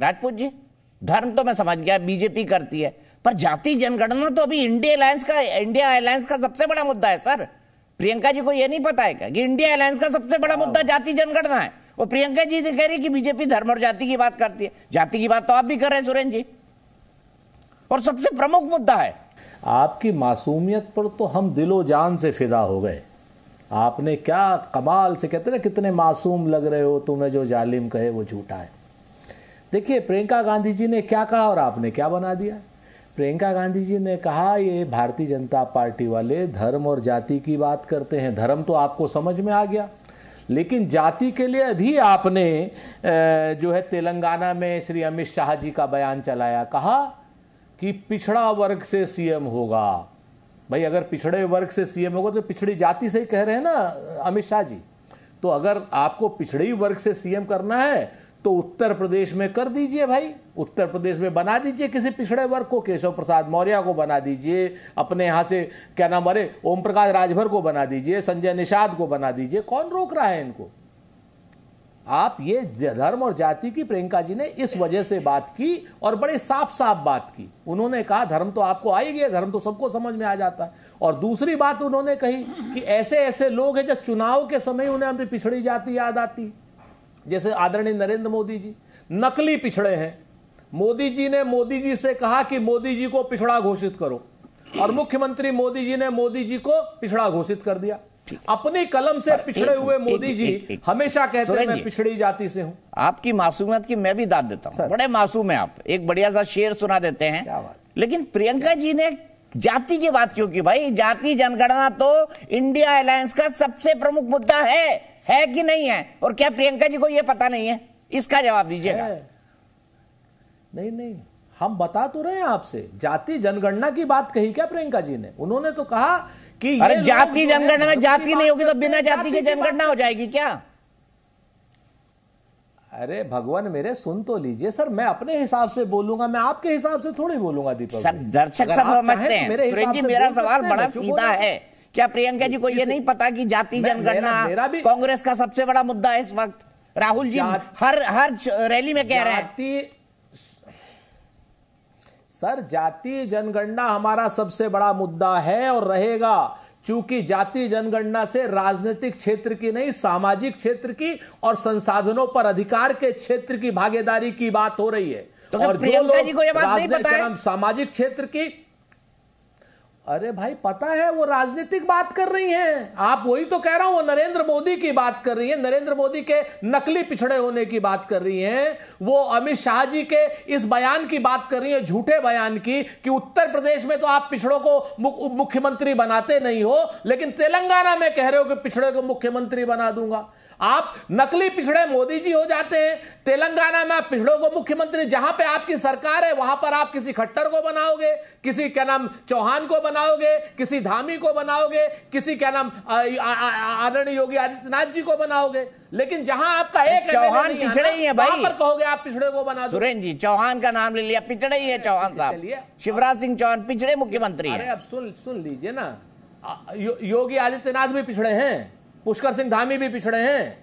राजपूत जी, धर्म तो मैं समझ गया बीजेपी करती है, पर जाति जनगणना तो अभी इंडिया अलायंस का सबसे बड़ा मुद्दा है सर। प्रियंका जी को यह नहीं पता है क्या कि इंडिया अलायंस का सबसे बड़ा मुद्दा जाति जनगणना है। वो प्रियंका जी से कह रही है कि बीजेपी धर्म और जाति की बात करती है। जाति की बात तो आप भी कर रहे हैं सुरेंद्र जी, और सबसे प्रमुख मुद्दा है। आपकी मासूमियत पर तो हम दिलो जान से फिदा हो गए। आपने क्या कमाल से, कहते ना कितने मासूम लग रहे हो, तुम्हें जो जालिम कहे वो झूठा है। देखिए प्रियंका गांधी जी ने क्या कहा और आपने क्या बना दिया। प्रियंका गांधी जी ने कहा ये भारतीय जनता पार्टी वाले धर्म और जाति की बात करते हैं। धर्म तो आपको समझ में आ गया, लेकिन जाति के लिए अभी आपने जो है तेलंगाना में श्री अमित शाह जी का बयान चलाया, कहा कि पिछड़ा वर्ग से सीएम होगा। भाई अगर पिछड़े वर्ग से सीएम होगा तो पिछड़ी जाति से ही कह रहे हैं ना अमित शाह जी। तो अगर आपको पिछड़ी वर्ग से सीएम करना है तो उत्तर प्रदेश में कर दीजिए भाई, उत्तर प्रदेश में बना दीजिए किसी पिछड़े वर्ग को, केशव प्रसाद मौर्य को बना दीजिए, अपने यहाँ से क्या नाम अरे ओम प्रकाश राजभर को बना दीजिए, संजय निषाद को बना दीजिए। कौन रोक रहा है इनको? आप ये धर्म और जाति की प्रियंका जी ने इस वजह से बात की और बड़े साफ साफ बात की। उन्होंने कहा धर्म तो आपको आ ही गया, धर्म तो सबको समझ में आ जाता है। और दूसरी बात उन्होंने कही कि ऐसे ऐसे लोग हैं जो चुनाव के समय उन्हें अपनी पिछड़ी जाति याद आती, जैसे आदरणीय नरेंद्र मोदी जी नकली पिछड़े हैं। मोदी जी ने मोदी जी से कहा कि मोदी जी को पिछड़ा घोषित करो, और मुख्यमंत्री मोदी जी ने मोदी जी को पिछड़ा घोषित कर दिया। अपनी कलम से पिछड़े हुए मोदी जी हमेशा कहते हैं मैं पिछड़ी जाति से हूं। आपकी मासूमियत की मैं भी दाद देता हूं, बड़े मासूम है आप। एक बढ़िया सा शेर सुना देते हैं, लेकिन प्रियंका जी ने जाति की बात क्यों की? भाई जाति जनगणना तो इंडिया अलायंस का सबसे प्रमुख मुद्दा है कि नहीं है? और क्या प्रियंका जी को यह पता नहीं है? इसका जवाब दीजिएगा। नहीं, हम बता तो रहे हैं आपसे, जाति जनगणना की बात कही क्या प्रियंका जी ने? उन्होंने तो कहा कि अरे जाति जनगणना में जाति नहीं होगी तो बिना जाति के जनगणना हो जाएगी क्या? अरे भगवान मेरे, सुन तो लीजिए सर, मैं अपने हिसाब से बोलूंगा, मैं आपके हिसाब से थोड़ी बोलूंगा दीपक सर। दर्शक सब समझते हैं, मेरा सवाल बड़ा सीधा है, क्या प्रियंका जी को यह नहीं पता कि जाति जनगणना कांग्रेस का सबसे बड़ा मुद्दा है इस वक्त? राहुल जी हर रैली में कह रहे हैं सर जाति जनगणना हमारा सबसे बड़ा मुद्दा है और रहेगा, चूंकि जाति जनगणना से राजनीतिक क्षेत्र की नहीं, सामाजिक क्षेत्र की और संसाधनों पर अधिकार के क्षेत्र की भागीदारी की बात हो रही है। तो और प्रियंका जी को यह बात नहीं पता है सामाजिक क्षेत्र की? अरे भाई पता है, वो राजनीतिक बात कर रही हैं। आप वही तो कह रहा हूं, वो नरेंद्र मोदी की बात कर रही हैं, नरेंद्र मोदी के नकली पिछड़े होने की बात कर रही हैं। वो अमित शाह जी के इस बयान की बात कर रही हैं, झूठे बयान की, कि उत्तर प्रदेश में तो आप पिछड़ों को मुख्यमंत्री बनाते नहीं हो, लेकिन तेलंगाना में कह रहे हो कि पिछड़े को मुख्यमंत्री बना दूंगा। आप नकली पिछड़े मोदी जी हो जाते हैं, तेलंगाना में आप पिछड़ों को मुख्यमंत्री, जहां पे आपकी सरकार है वहां पर आप किसी खट्टर को बनाओगे, किसी क्या नाम चौहान को बनाओगे, किसी धामी को बनाओगे, किसी क्या नाम आदरणीय योगी आदित्यनाथ जी को बनाओगे, लेकिन जहां आपका एक चौहान पिछड़े ही है भाई पर कहोगे आप पिछड़े को बना दो। सुरेंद्र जी चौहान का नाम ले लिया, पिछड़े ही है चौहान साहब, शिवराज सिंह चौहान पिछड़े मुख्यमंत्री। अरे अब सुन लीजिए ना, योगी आदित्यनाथ भी पिछड़े हैं, पुष्कर सिंह धामी भी पिछड़े हैं,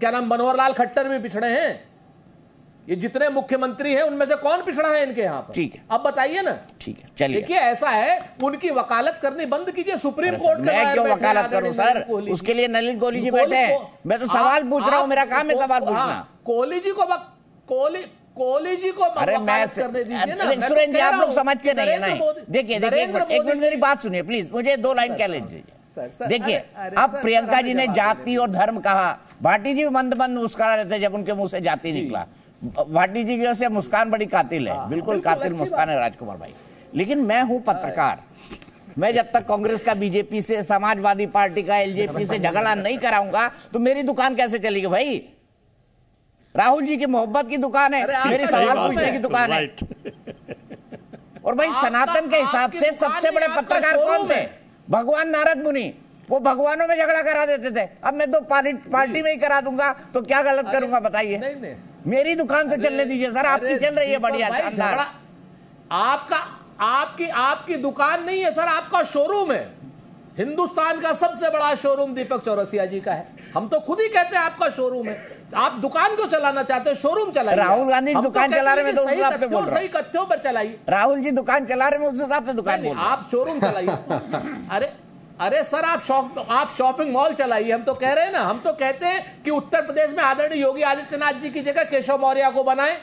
क्या नाम मनोहर लाल खट्टर भी पिछड़े हैं। ये जितने मुख्यमंत्री हैं उनमें से कौन पिछड़ा है इनके यहाँ पर? ठीक है, अब बताइए ना। ठीक है, चलिए देखिए ऐसा है, उनकी वकालत करनी बंद कीजिए सुप्रीम कोर्ट में। मैं क्यों वकालत करूं सर, उसके लिए नलिन कोहली जी बैठे हैं, मैं तो सवाल पूछ रहा हूँ, मेरा काम है सवाल पूछना। कोहली जी को वकालत करने दीजिए। सुरेंद्र जी आप लोग समझते नहीं है ना, देखिए एक मिनट मेरी बात सुनिए प्लीज, मुझे 2 लाइन क्या ले दीजिए। देखिए अब प्रियंका जी ने जाति और धर्म कहा, भाटी जी मंद मुस्कुरा रहे थे जब उनके मुंह से जाति निकला। भाटी जी की वैसे मुस्कान बड़ी कातिल है, बिल्कुल कातिल मुस्कान है राजकुमार भाई। लेकिन मैं हूं पत्रकार, मैं जब तक कांग्रेस का बीजेपी से, समाजवादी पार्टी का एलजेपी से झगड़ा नहीं कराऊंगा तो मेरी दुकान कैसे चलेगी भाई? राहुल जी की मोहब्बत की दुकान है, मेरी सवाल पूछने की दुकान है। और भाई सनातन के हिसाब से सबसे बड़े पत्रकार कौन थे? भगवान नारद मुनि। वो भगवानों में झगड़ा करा देते थे, अब मैं तो पार्टी में ही करा दूंगा, तो क्या गलत करूंगा बताइए? नहीं, मेरी दुकान तो चलने दीजिए सर, आपकी चल रही है बढ़िया शानदार। आपका आपकी दुकान नहीं है सर, आपका शोरूम है। हिंदुस्तान का सबसे बड़ा शोरूम दीपक चौरसिया जी का है। हम तो खुद ही कहते हैं आपका शोरूम है, आप दुकान को चलाना चाहते हो शोरूम चलाइए। राहुल गांधी दुकान चला रहे हैं, सही तथ्यों पर चलाइए। राहुल जी दुकान चला रहे हैं उस हिसाब से दुकान, आप शोरूम चलाइए। अरे सर आप शॉपिंग मॉल चलाइए। हम तो कह रहे हैं ना, हम तो कहते हैं कि उत्तर प्रदेश में आदरणीय योगी आदित्यनाथ जी की जगह केशव मौर्या को बनाए,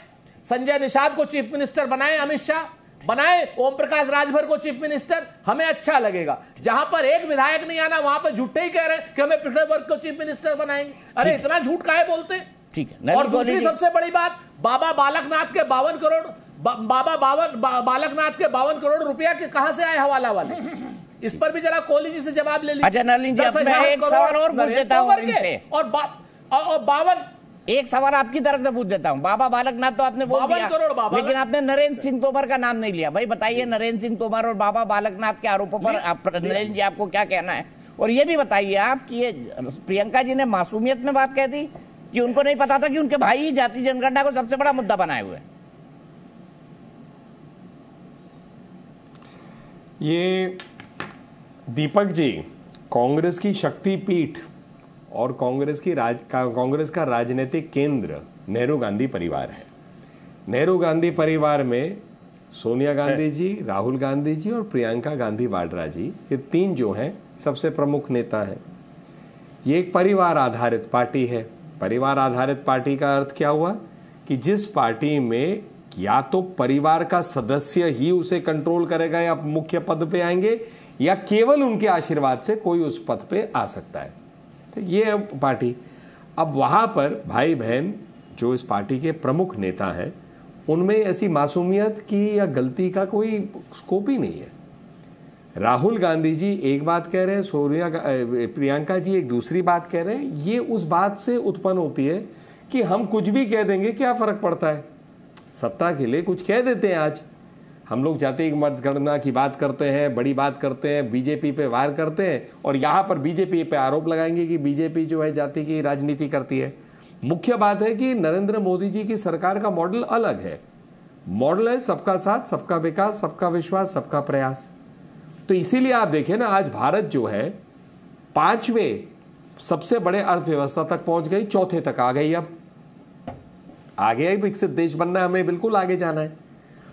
संजय निषाद को चीफ मिनिस्टर बनाए, अमित शाह बनाए, ओम प्रकाश राजभर को चीफ मिनिस्टर, हमें अच्छा लगेगा। जहां पर एक विधायक नहीं आना वहां पर झूठे ही कह रहे हैं कि हमें पिछड़े वर्ग को चीफ मिनिस्टर बनाएंगे। अरे इतना झूठ काहे बोलते हैं? ठीक है। और दूसरी सबसे बड़ी बात, बाबा बालकनाथ के 52 करोड़ बालकनाथ के 52 करोड़ रुपया के कहां से आए हवाला वाले, इस पर भी जरा कोहली जी से जवाब ले लीजिए। नलिन जी मैं एक सवाल और पूछ देता हूं इनसे, और 52 एक सवाल आपकी तरफ से पूछ देता हूं। बाबा बालकनाथ तो आपने बोल दिया, लेकिन आपने नरेंद्र सिंह तोमर का नाम नहीं लिया। भाई बताइए नरेंद्र सिंह तोमर और बाबा बालकनाथ के आरोपों पर नरेंद्र जी आपको क्या कहना है? और ये भी बताइए आप कि ये प्रियंका जी ने मासूमियत में बात कह दी कि उनको नहीं पता था कि उनके भाई जाति जनगणना को सबसे बड़ा मुद्दा बनाए हुए। ये दीपक जी कांग्रेस की शक्तिपीठ और कांग्रेस का राजनीतिक केंद्र नेहरू गांधी परिवार है। नेहरू गांधी परिवार में सोनिया गांधी जी, राहुल गांधी जी और प्रियंका गांधी वाड्रा जी, ये तीन जो हैं सबसे प्रमुख नेता हैं। ये एक परिवार आधारित पार्टी है। परिवार आधारित पार्टी का अर्थ क्या हुआ कि जिस पार्टी में या तो परिवार का सदस्य ही उसे कंट्रोल करेगा या मुख्य पद पे आएंगे, या केवल उनके आशीर्वाद से कोई उस पद पे आ सकता है। तो ये पार्टी, अब वहाँ पर भाई बहन जो इस पार्टी के प्रमुख नेता हैं उनमें ऐसी मासूमियत की या गलती का कोई स्कोप ही नहीं है। राहुल गांधी जी एक बात कह रहे हैं, प्रियंका जी एक दूसरी बात कह रहे हैं। ये उस बात से उत्पन्न होती है कि हम कुछ भी कह देंगे, क्या फ़र्क पड़ता है, सत्ता के लिए कुछ कह देते हैं। आज हम लोग जाति मतगणना की बात करते हैं, बड़ी बात करते हैं, बीजेपी पे वार करते हैं, और यहाँ पर बीजेपी पे आरोप लगाएंगे कि बीजेपी जो है जाति की राजनीति करती है। मुख्य बात है कि नरेंद्र मोदी जी की सरकार का मॉडल अलग है। मॉडल है सबका साथ, सबका विकास, सबका विश्वास, सबका प्रयास। तो इसीलिए आप देखें ना, आज भारत जो है 5वें सबसे बड़े अर्थव्यवस्था तक पहुँच गई, 4थे तक आ गई। अब आगे विकसित देश बनना है, हमें बिल्कुल आगे जाना है।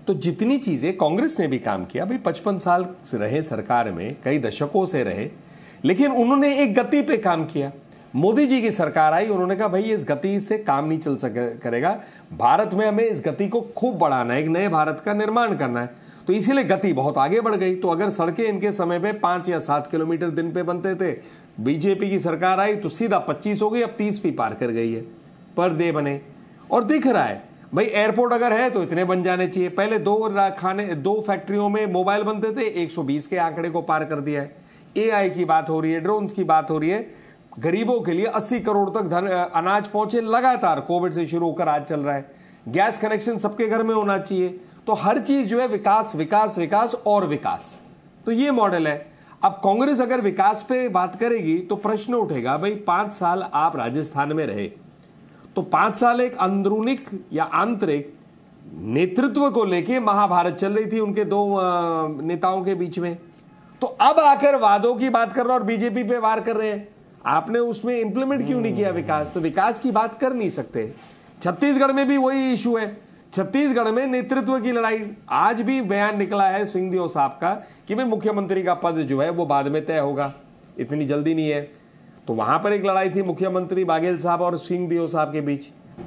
तो जितनी चीज़ें कांग्रेस ने भी काम किया, भाई 55 साल से रहे सरकार में, कई दशकों से रहे, लेकिन उन्होंने एक गति पे काम किया। मोदी जी की सरकार आई, उन्होंने कहा भाई इस गति से काम नहीं चल करेगा, भारत में हमें इस गति को खूब बढ़ाना है, एक नए भारत का निर्माण करना है। तो इसीलिए गति बहुत आगे बढ़ गई। तो अगर सड़कें इनके समय पे 5 या 7 किलोमीटर दिन पे बनते थे, बीजेपी की सरकार आई तो सीधा 25 हो गई, अब 30 भी पार कर गई है, पर डे बने। और दिख रहा है भाई एयरपोर्ट अगर है तो इतने बन जाने चाहिए। पहले 2 फैक्ट्रियों में मोबाइल बनते थे, 120 के आंकड़े को पार कर दिया है। एआई की बात हो रही है, ड्रोन्स की बात हो रही है, गरीबों के लिए 80 करोड़ तक अनाज पहुंचे, लगातार कोविड से शुरू होकर आज चल रहा है। गैस कनेक्शन सबके घर में होना चाहिए। तो हर चीज जो है विकास विकास विकास और विकास, तो ये मॉडल है। अब कांग्रेस अगर विकास पे बात करेगी तो प्रश्न उठेगा, भाई 5 साल आप राजस्थान में रहे, तो 5 साल एक अंदरूनिक या आंतरिक नेतृत्व को लेके महाभारत चल रही थी उनके 2 नेताओं के बीच में। तो अब आकर वादों की बात कर रहे और बीजेपी पे वार कर रहे हैं, आपने उसमें इंप्लीमेंट क्यों नहीं किया विकास? तो विकास की बात कर नहीं सकते। छत्तीसगढ़ में भी वही इशू है। छत्तीसगढ़ में नेतृत्व की लड़ाई, आज भी बयान निकला है सिंहदेव साहब का कि भाई मुख्यमंत्री का पद जो है वो बाद में तय होगा, इतनी जल्दी नहीं है। तो वहां पर एक लड़ाई थी मुख्यमंत्री बाघेल साहब और सिंहदेव साहब के बीच।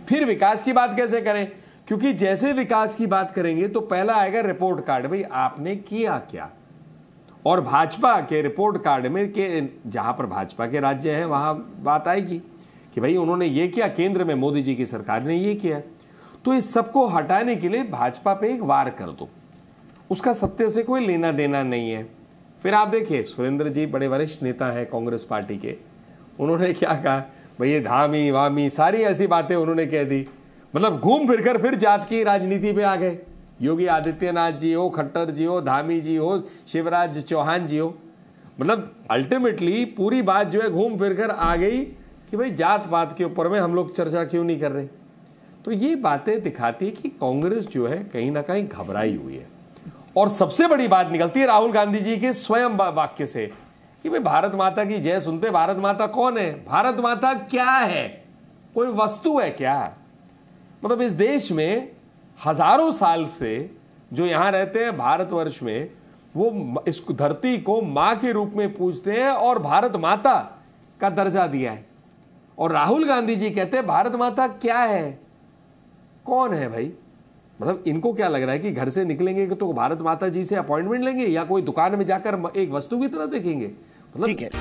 फिर विकास की बात कैसे करें, क्योंकि जैसे विकास की बात करेंगे तो पहला आएगा रिपोर्ट कार्ड, भाई आपने किया क्या। और भाजपा के रिपोर्ट कार्ड में जहां पर भाजपा के राज्य हैं वहां बात आएगी कि भाई उन्होंने ये किया, केंद्र में मोदी जी की सरकार ने ये किया। तो इस सबको हटाने के लिए भाजपा पे एक वार कर दो, उसका सत्य से कोई लेना देना नहीं है। फिर आप देखिए सुरेंद्र जी बड़े वरिष्ठ नेता हैं कांग्रेस पार्टी के, उन्होंने क्या कहा, भाई ये धामी वामी सारी ऐसी बातें उन्होंने कह दी, मतलब घूम फिरकर फिर जात की राजनीति पे आ गए। योगी आदित्यनाथ जी हो, खट्टर जी हो, धामी जी हो, शिवराज चौहान जी हो, मतलब अल्टीमेटली पूरी बात जो है घूम फिरकर आ गई कि भाई जात पात के ऊपर में हम लोग चर्चा क्यों नहीं कर रहे। तो ये बातें दिखाती कि कांग्रेस जो है कहीं ना कहीं घबराई हुई है। और सबसे बड़ी बात निकलती है राहुल गांधी जी के स्वयं वाक्य से कि भाई भारत माता की जय सुनते, भारत माता कौन है, भारत माता क्या है, कोई वस्तु है क्या? मतलब इस देश में हजारों साल से जो यहाँ रहते हैं भारतवर्ष में, वो इस धरती को माँ के रूप में पूजते हैं और भारत माता का दर्जा दिया है। और राहुल गांधी जी कहते हैं भारत माता क्या है, कौन है भाई? मतलब इनको क्या लग रहा है कि घर से निकलेंगे तो भारत माता जी से अपॉइंटमेंट लेंगे या कोई दुकान में जाकर एक वस्तु की तरह देखेंगे? मतलब ठीक है।